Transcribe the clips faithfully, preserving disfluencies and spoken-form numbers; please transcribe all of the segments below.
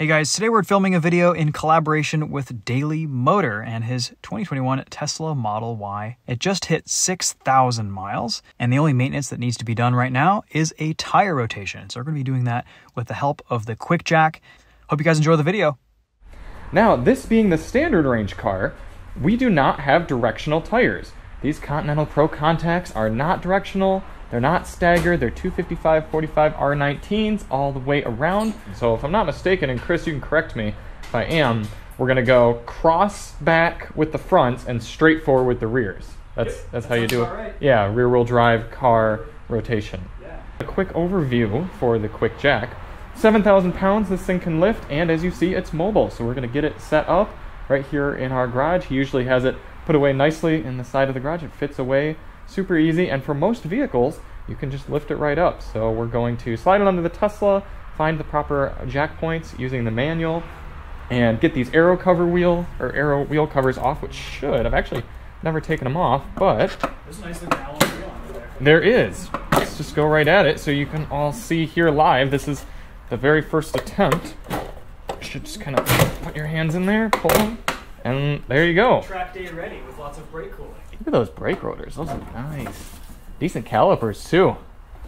Hey guys, today we're filming a video in collaboration with Daily Motor and his twenty twenty-one Tesla Model Y. It just hit six thousand miles, and the only maintenance that needs to be done right now is a tire rotation. So we're going to be doing that with the help of the Quick Jack. Hope you guys enjoy the video. Now, this being the standard range car, we do not have directional tires. These Continental Pro Contacts are not directional. They're not staggered, they're two fifty-five, forty-five, R nineteens all the way around. So if I'm not mistaken, and Chris, you can correct me if I am, we're gonna go cross back with the fronts and straight forward with the rears. That's, yep. that's that how you do it. Right. Yeah, rear wheel drive car rotation. Yeah. A quick overview for the Quick Jack. seven thousand pounds this thing can lift, and as you see, it's mobile. So we're gonna get it set up right here in our garage. He usually has it put away nicely in the side of the garage. It fits away super easy, and for most vehicles, you can just lift it right up. So we're going to slide it onto the Tesla, find the proper jack points using the manual, and get these aero cover wheel, or aero wheel covers off, which should. I've actually never taken them off, but there's a nice little alloy wheel under there. There is. Let's just go right at it so you can all see here live. This is the very first attempt. You should just kind of put your hands in there, pull them, and there you go. Track day ready with lots of brake cooling. Look at those brake rotors. Those are nice. Decent calipers, too.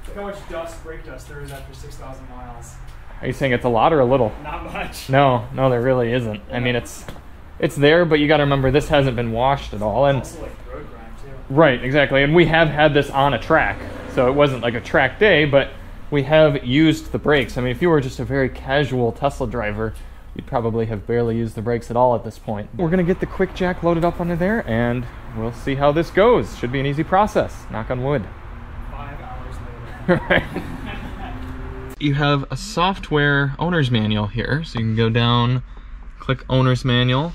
Look how much dust, brake dust there is after six thousand miles. Are you saying it's a lot or a little? Not much. No, no, there really isn't. Yeah. I mean, it's it's there, but you got to remember this hasn't been washed at all. And it's also like road grime, too. Right, exactly. And we have had this on a track, so it wasn't like a track day, but we have used the brakes. I mean, if you were just a very casual Tesla driver, you'd probably have barely used the brakes at all at this point. We're going to get the Quick Jack loaded up under there, and we'll see how this goes. Should be an easy process. Knock on wood. Five hours later. Right. You have a software owner's manual here, so you can go down, click owner's manual,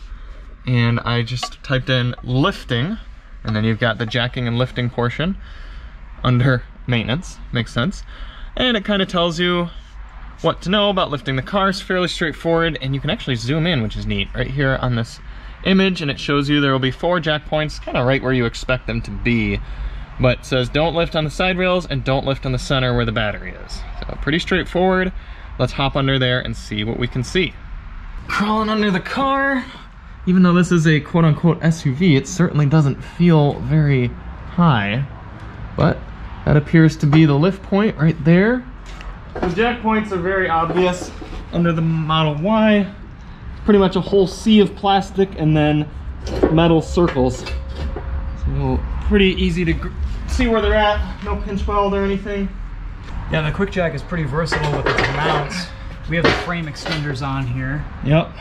and I just typed in lifting, and then you've got the jacking and lifting portion under maintenance. Makes sense. And it kind of tells you what to know about lifting the car. Is fairly straightforward, and you can actually zoom in, which is neat, right here on this image, and it shows you there will be four jack points, kind of right where you expect them to be, but it says don't lift on the side rails and don't lift on the center where the battery is. So pretty straightforward. Let's hop under there and see what we can see. Crawling under the car, even though this is a quote-unquote S U V, it certainly doesn't feel very high, but that appears to be the lift point right there. The jack points are very obvious under the Model Y. Pretty much a whole sea of plastic and then metal circles. So pretty easy to see where they're at. No pinch weld or anything. Yeah, the Quick Jack is pretty versatile with its mounts. We have the frame extenders on here. Yep,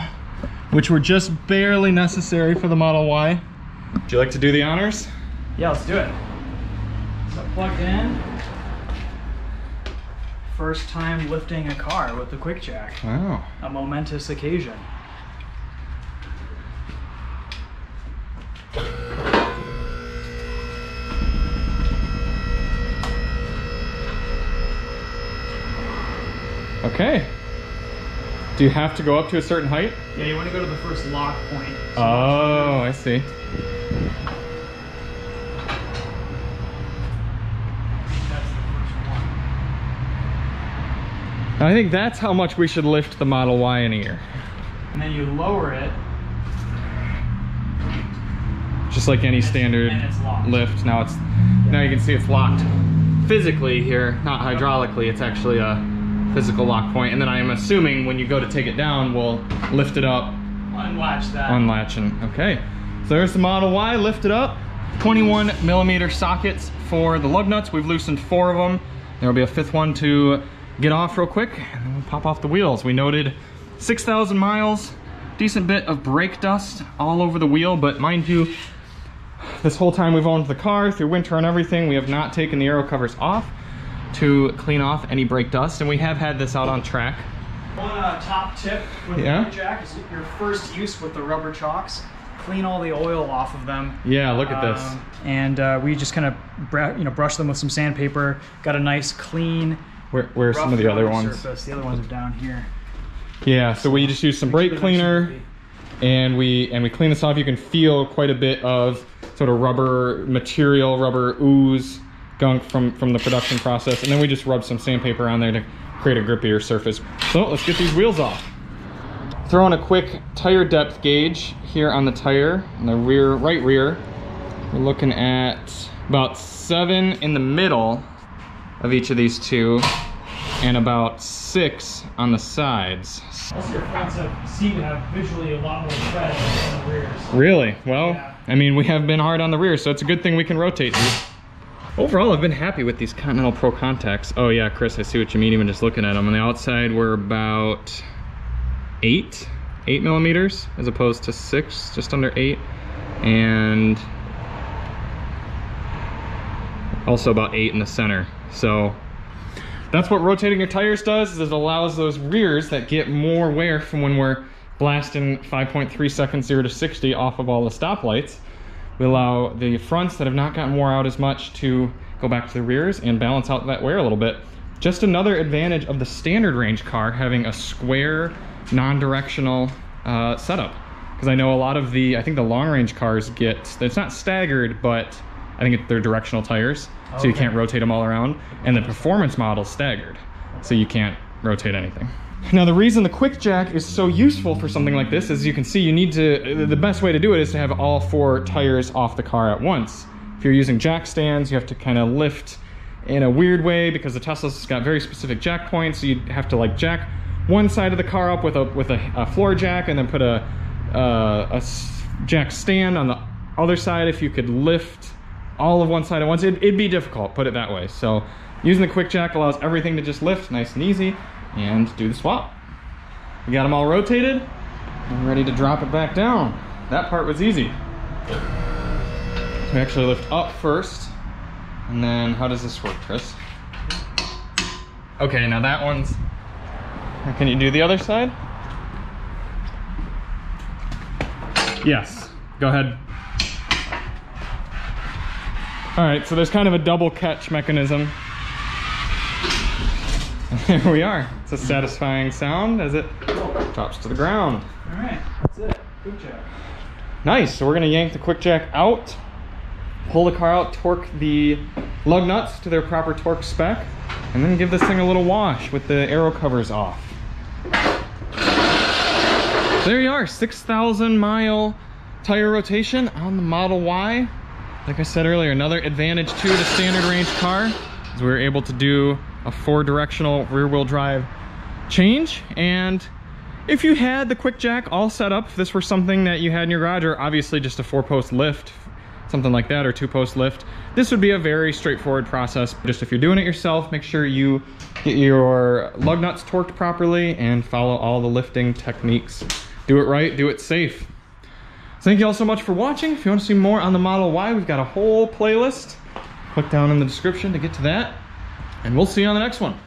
which were just barely necessary for the Model Y. Would you like to do the honors? Yeah, let's do it. So plugged in. First time lifting a car with the Quick Jack. Wow. A momentous occasion. Okay. Do you have to go up to a certain height? Yeah, you want to go to the first lock point. So oh, I see. I think that's how much we should lift the Model Y in a year. And then you lower it. Just like any standard lift. Now it's yeah. now you can see it's locked physically here, not hydraulically. It's actually a physical lock point. And then I am assuming when you go to take it down, we'll lift it up. Unlatch that. Unlatching. Okay. So there's the Model Y lifted up. twenty-one millimeter sockets for the lug nuts. We've loosened four of them. There will be a fifth one to get off real quick, and then we'll pop off the wheels. We noted six thousand miles, decent bit of brake dust all over the wheel, but mind you, this whole time we've owned the car, through winter and everything, we have not taken the aero covers off to clean off any brake dust, and we have had this out on track. One uh, top tip with yeah. the jack is your first use with the rubber chocks. Clean all the oil off of them. Yeah, look at this. Um, and uh, we just kind of you know, brushed them with some sandpaper, got a nice clean, Where, where are some of the other ones? Surface. The other ones are down here. Yeah, so we just use some brake cleaner, and we and we clean this off. You can feel quite a bit of sort of rubber material, rubber ooze, gunk from, from the production process. And then we just rub some sandpaper on there to create a grippier surface. So let's get these wheels off. throw in a quick tire depth gauge here on the tire, on the rear, right rear. We're looking at about seven in the middle of each of these two, and about six on the sides. That's your fronts have seem to have visually a lot more tread than the rears. Really? Well, yeah. I mean, we have been hard on the rear, so it's a good thing we can rotate these. Overall, I've been happy with these Continental Pro Contacts. Oh yeah, Chris, I see what you mean even just looking at them. On the outside, we're about eight, eight millimeters, as opposed to six, just under eight. And also about eight in the center. So that's what rotating your tires does, is it allows those rears that get more wear from when we're blasting five point three seconds zero to sixty off of all the stoplights. We allow the fronts that have not gotten wore out as much to go back to the rears and balance out that wear a little bit. Just another advantage of the standard range car having a square, non-directional uh, setup. Because I know a lot of the, I think the long range cars get, it's not staggered, but I think they're directional tires, so okay. You can't rotate them all around. And the performance model's staggered, so you can't rotate anything. Now the reason the Quick Jack is so useful for something like this is you can see you need to, the best way to do it is to have all four tires off the car at once. If you're using jack stands, you have to kind of lift in a weird way because the Tesla's got very specific jack points, so you have to like jack one side of the car up with a with a, a floor jack and then put a, uh, a jack stand on the other side. If you could lift all of one side at once, it, it'd be difficult, put it that way. So using the Quick Jack allows everything to just lift nice and easy and do the swap. We got them all rotated and ready to drop it back down. That part was easy. So we actually lift up first, and then how does this work, Chris? Okay, now that one's, can you do the other side? Yes, go ahead. All right, so there's kind of a double catch mechanism. There we are. It's a satisfying sound as it drops to the ground. All right, that's it. Quick Jack. Nice. So we're gonna yank the Quick Jack out, pull the car out, torque the lug nuts to their proper torque spec, and then give this thing a little wash with the aero covers off. There you are. six thousand mile tire rotation on the Model Y. Like I said earlier, another advantage to the standard range car is we were able to do a four-directional rear-wheel drive change. And if you had the Quick Jack all set up, if this were something that you had in your garage, or obviously just a four-post lift, something like that, or two-post lift, this would be a very straightforward process. Just if you're doing it yourself, make sure you get your lug nuts torqued properly and follow all the lifting techniques. Do it right, do it safe. So thank you all so much for watching. If you want to see more on the Model Y, we've got a whole playlist. Click down in the description to get to that. And we'll see you on the next one.